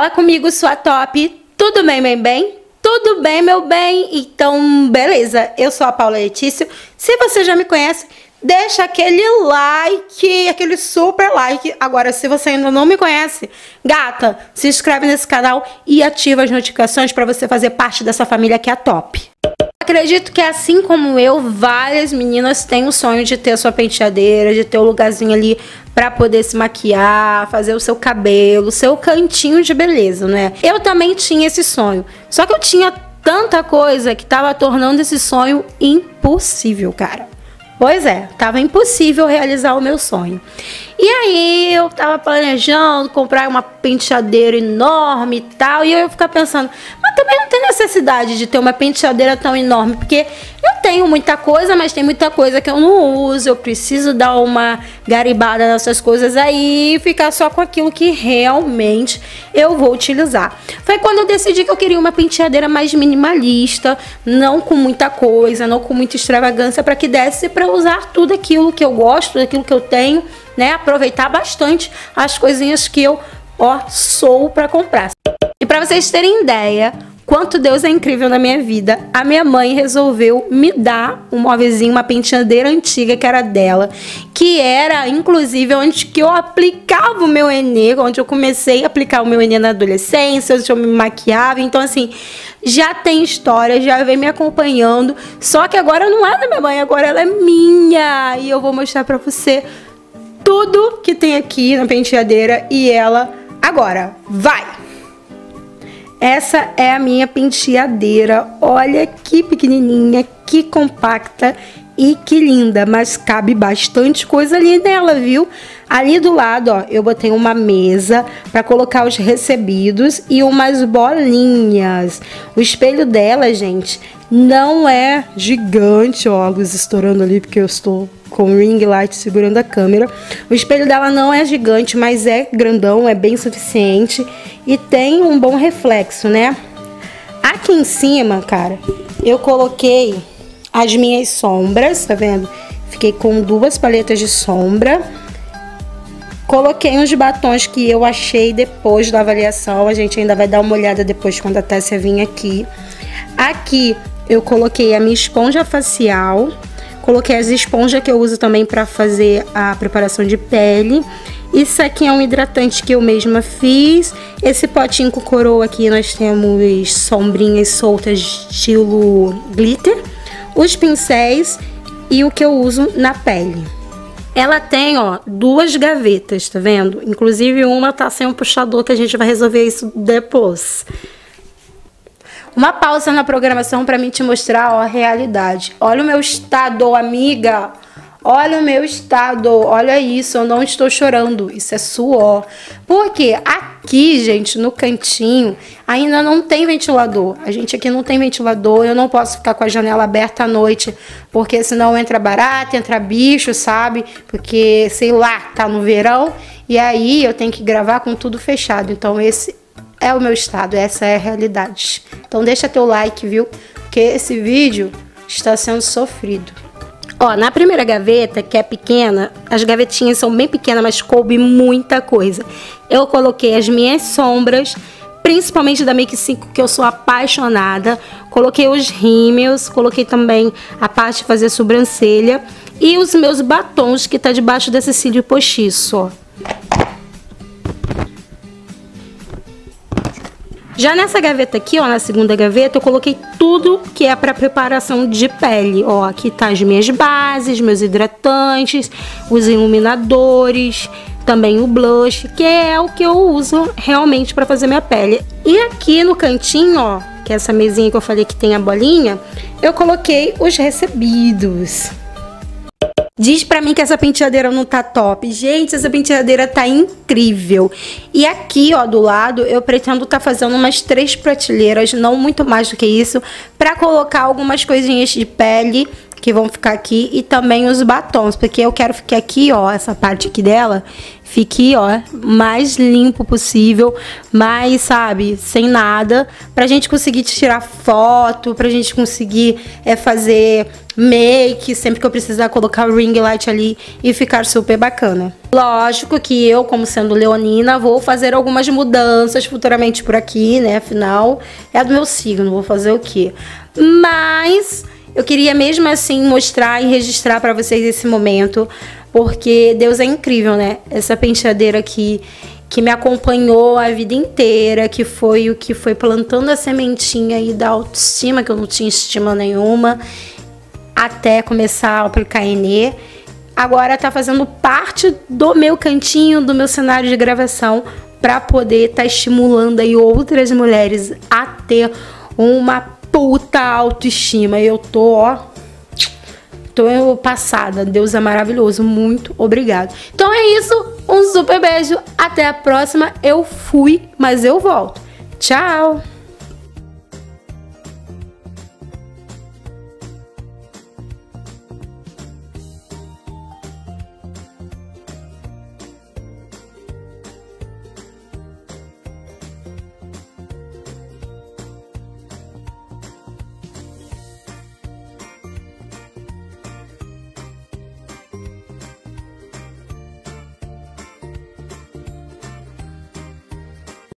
Fala comigo, sua top. Tudo bem, bem, bem? Tudo bem, meu bem? Então, beleza. Eu sou a Paula Letícia. Se você já me conhece, deixa aquele like, aquele super like. Agora, se você ainda não me conhece, gata, se inscreve nesse canal e ativa as notificações para você fazer parte dessa família que é a top. Acredito que, assim como eu, várias meninas têm o sonho de ter a sua penteadeira, de ter o lugarzinho ali pra poder se maquiar, fazer o seu cabelo, o seu cantinho de beleza, né? Eu também tinha esse sonho, só que eu tinha tanta coisa que tava tornando esse sonho impossível, cara. Pois é, tava impossível realizar o meu sonho. E aí eu tava planejando comprar uma penteadeira enorme e tal, e eu ia ficar pensando, mas também não tem necessidade de ter uma penteadeira tão enorme, porque eu tenho muita coisa, mas tem muita coisa que eu não uso, eu preciso dar uma garibada nessas coisas aí e ficar só com aquilo que realmente eu vou utilizar. Foi quando eu decidi que eu queria uma penteadeira mais minimalista, não com muita coisa, não com muita extravagância, para que desse para usar tudo aquilo que eu gosto, tudo aquilo que eu tenho, né? Aproveitar bastante as coisinhas que eu, ó, sou pra comprar. E pra vocês terem ideia quanto Deus é incrível na minha vida, a minha mãe resolveu me dar um móvelzinho, uma penteadeira antiga que era dela, que era inclusive onde que eu aplicava o meu ENEM, onde eu comecei a aplicar o meu ENEM na adolescência, onde eu me maquiava. Então assim, já tem história, já vem me acompanhando, só que agora não é da minha mãe, agora ela é minha, e eu vou mostrar pra você tudo que tem aqui na penteadeira e ela agora, vai! Essa é a minha penteadeira, olha que pequenininha, que compacta e que linda, mas cabe bastante coisa ali nela, viu? Ali do lado, ó, eu botei uma mesa para colocar os recebidos e umas bolinhas. O espelho dela, gente, não é gigante, ó, a luz estourando ali porque eu estou com o ring light segurando a câmera. O espelho dela não é gigante, mas é grandão, é bem suficiente e tem um bom reflexo, né? Aqui em cima, cara, eu coloquei as minhas sombras, tá vendo? Fiquei com duas paletas de sombra. Coloquei uns batons que eu achei depois da avaliação, a gente ainda vai dar uma olhada depois quando a Tessia vir aqui. Aqui eu coloquei a minha esponja facial. Coloquei as esponjas que eu uso também para fazer a preparação de pele. Isso aqui é um hidratante que eu mesma fiz. Esse potinho com coroa aqui nós temos sombrinhas soltas estilo glitter. Os pincéis e o que eu uso na pele. Ela tem, ó, duas gavetas, tá vendo? Inclusive uma tá sem um puxador que a gente vai resolver isso depois. Uma pausa na programação para mim te mostrar, ó, a realidade. Olha o meu estado, amiga. Olha o meu estado. Olha isso, eu não estou chorando. Isso é suor. Porque aqui, gente, no cantinho, ainda não tem ventilador. A gente aqui não tem ventilador. Eu não posso ficar com a janela aberta à noite, porque senão entra barata, entra bicho, sabe? Porque, sei lá, tá no verão. E aí eu tenho que gravar com tudo fechado. Então esse é o meu estado, essa é a realidade. Então deixa teu like, viu? Porque esse vídeo está sendo sofrido. Ó, na primeira gaveta, que é pequena, as gavetinhas são bem pequenas, mas coube muita coisa. Eu coloquei as minhas sombras, principalmente da Make 5, que eu sou apaixonada. Coloquei os rímels, coloquei também a parte de fazer sobrancelha. E os meus batons, que tá debaixo desse cílio postiço, ó. Já nessa gaveta aqui, ó, na segunda gaveta, eu coloquei tudo que é para preparação de pele. Ó, aqui tá as minhas bases, meus hidratantes, os iluminadores, também o blush, que é o que eu uso realmente para fazer minha pele. E aqui no cantinho, ó, que é essa mesinha que eu falei que tem a bolinha, eu coloquei os recebidos. Diz pra mim que essa penteadeira não tá top. Gente, essa penteadeira tá incrível. E aqui, ó, do lado, eu pretendo tá fazendo umas 3 prateleiras, não muito mais do que isso, pra colocar algumas coisinhas de pele que vão ficar aqui e também os batons, porque eu quero ficar aqui, ó, essa parte aqui dela Fique, ó, mais limpo possível, mais, sabe, sem nada, pra gente conseguir tirar foto, pra gente conseguir fazer make, sempre que eu precisar colocar o ring light ali e ficar super bacana. Lógico que eu, como sendo leonina, vou fazer algumas mudanças futuramente por aqui, né, afinal, é do meu signo, vou fazer o quê? Mas eu queria mesmo assim mostrar e registrar pra vocês esse momento, porque Deus é incrível, né? Essa penteadeira aqui que me acompanhou a vida inteira, que foi o que foi plantando a sementinha aí da autoestima, que eu não tinha estima nenhuma, até começar a aplicar ENE. Agora tá fazendo parte do meu cantinho, do meu cenário de gravação, pra poder tá estimulando aí outras mulheres a ter uma puta autoestima. Eu tô, ó, tô passada. Deus é maravilhoso, muito obrigado. Então é isso, um super beijo, até a próxima. Eu fui, mas eu volto. Tchau!